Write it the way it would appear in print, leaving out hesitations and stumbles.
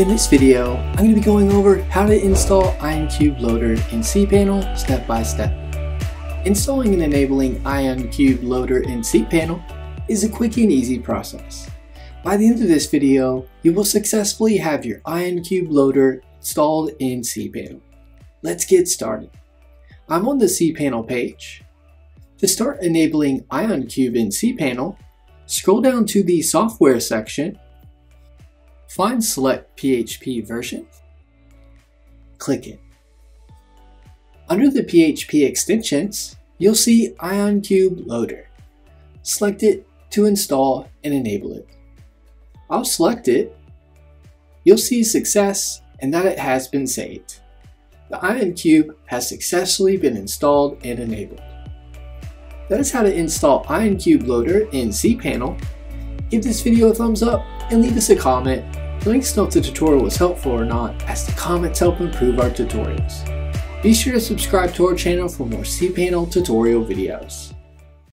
In this video, I'm going to be going over how to install IonCube Loader in cPanel step by step. Installing and enabling IonCube Loader in cPanel is a quick and easy process. By the end of this video, you will successfully have your IonCube Loader installed in cPanel. Let's get started. I'm on the cPanel page. To start enabling IonCube in cPanel, scroll down to the software section, find select PHP version, click it. Under the PHP extensions, you'll see IonCube Loader. Select it to install and enable it. I'll select it. You'll see success and that it has been saved. The IonCube has successfully been installed and enabled. That is how to install IonCube Loader in cPanel. Give this video a thumbs up and leave us a comment. Let us know if the tutorial was helpful or not, as the comments help improve our tutorials. Be sure to subscribe to our channel for more cPanel tutorial videos.